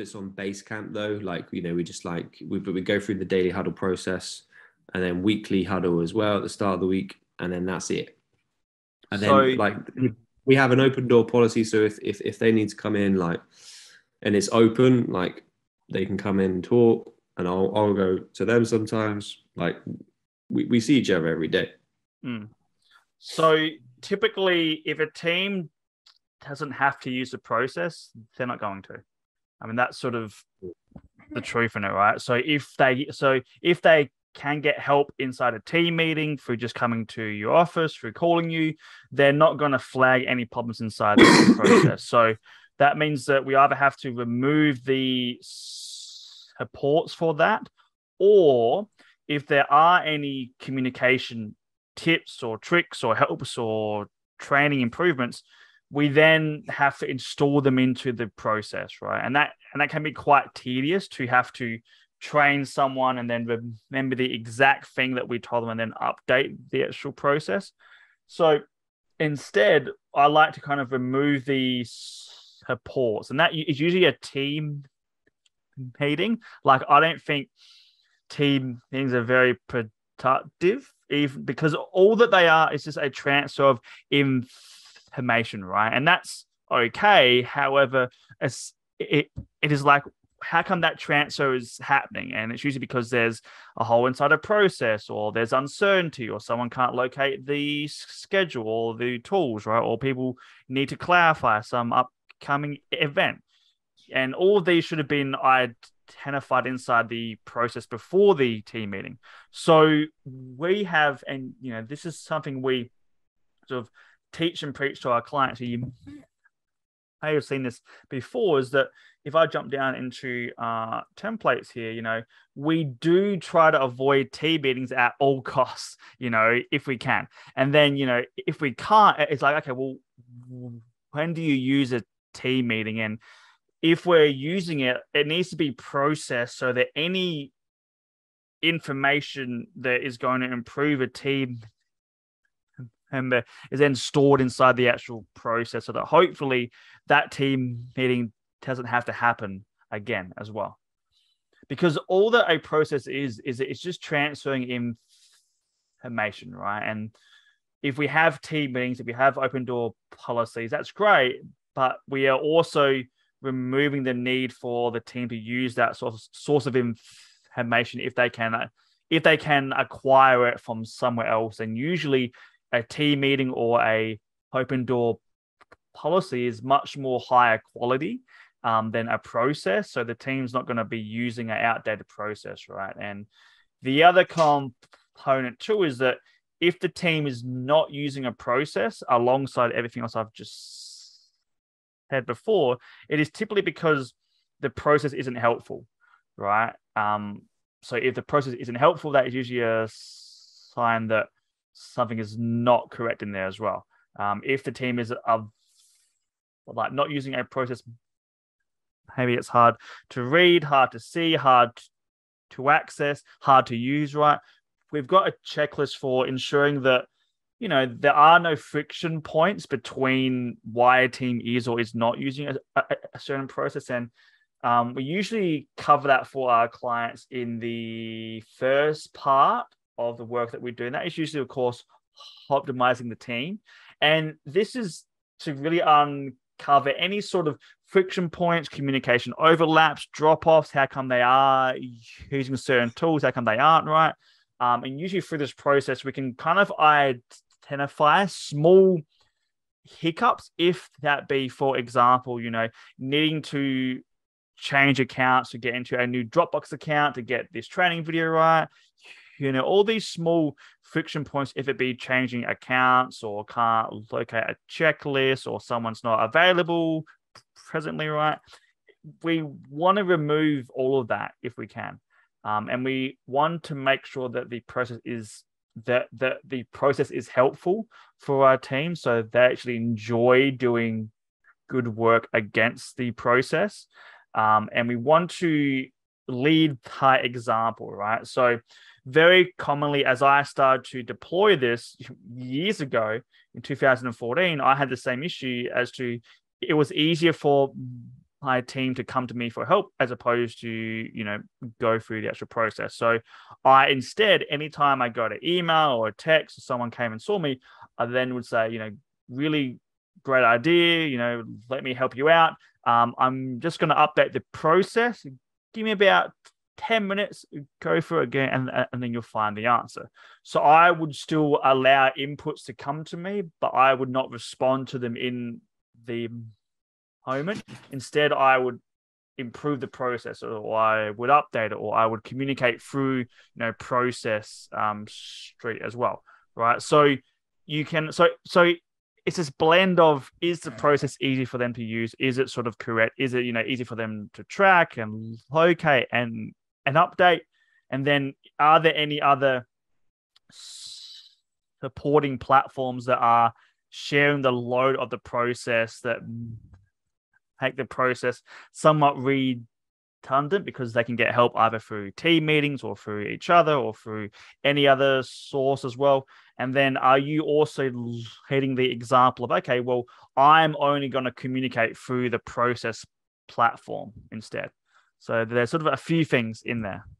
it's on Basecamp though. Like, you know, we just like, we go through the daily huddle process and then weekly huddle as well at the start of the week. And then that's it. And so, then like we have an open door policy. So if they need to come in, like, and it's open, like they can come in and talk and I'll go to them sometimes. Like we see each other every day. Mm. So typically if a team doesn't have to use the process, they're not going to. I mean, that's sort of the truth in it, right? So if they can get help inside a team meeting through just coming to your office, through calling you, they're not going to flag any problems inside the process. So that means that we either have to remove the supports for that, or if there are any communication tips or tricks or helps or training improvements, we then have to install them into the process, right? And that can be quite tedious to have to train someone and then remember the exact thing that we told them and then update the actual process. So instead, I like to kind of remove the supports, and that is usually a team meeting. Like, I don't think team meetings are very productive, even because all that they are is just a transfer of information, right? And that's okay. However, it is like, how come that transfer is happening? And it's usually because there's a hole inside a process, or there's uncertainty, or someone can't locate the schedule or the tools, right? Or people need to clarify some upcoming event. And all of these should have been identified inside the process before the team meeting. So we have, and you know, this is something we sort of teach and preach to our clients. So you may have seen this before, is that if I jump down into templates here, you know, we do try to avoid team meetings at all costs, you know, if we can. And then, you know, if we can't, it's like, okay, well, when do you use a team meeting? And if we're using it, it needs to be processed so that any information that is going to improve a team member is then stored inside the actual process, so that hopefully that team meeting doesn't have to happen again as well. Because all that a process is it's just transferring information, right? And if we have team meetings, if we have open door policies, that's great, but we are also removing the need for the team to use that source of information if they can acquire it from somewhere else. And usually a team meeting or a open door policy is much more higher quality than a process. So the team's not going to be using an outdated process, right? And the other component too is that if the team is not using a process alongside everything else I've just said before, it is typically because the process isn't helpful, right? So if the process isn't helpful, that is usually a sign that something is not correct in there as well. If the team is like not using a process, maybe it's hard to read, hard to see, hard to access, hard to use, right? We've got a checklist for ensuring that, you know, there are no friction points between why a team is or is not using a certain process. And we usually cover that for our clients in the first part of the work that we do. And that is usually, of course, optimizing the team. And this is to really uncover any sort of friction points, communication overlaps, drop-offs, how come they are using certain tools, how come they aren't, right? And usually through this process, we can kind of identify small hiccups, if that be, for example, you know, needing to change accounts to get into a new Dropbox account to get this training video right. You know, all these small friction points, if it be changing accounts or can't locate a checklist or someone's not available presently, right? We want to remove all of that if we can. And we want to make sure that the process is helpful for our team, so they actually enjoy doing good work against the process. And we want to lead by example, right? So very commonly, as I started to deploy this years ago in 2014, I had the same issue as to it was easier for entire team to come to me for help as opposed to, you know, go through the actual process. So I instead, anytime I got an email or a text or someone came and saw me, I then would say, you know, really great idea, you know, let me help you out. I'm just going to update the process. Give me about 10 minutes, go through it again, and then you'll find the answer. So I would still allow inputs to come to me, but I would not respond to them in the moment. Instead, I would improve the process, or I would update it, or I would communicate through, you know, process street as well, right? So you can, so it's this blend of, is the process easy for them to use? Is it sort of correct? Is it, you know, easy for them to track and locate and update? And then are there any other supporting platforms that are sharing the load of the process that make the process somewhat redundant, because they can get help either through team meetings or through each other or through any other source as well? And then are you also hitting the example of, okay, well, I'm only going to communicate through the process platform instead? So there's sort of a few things in there.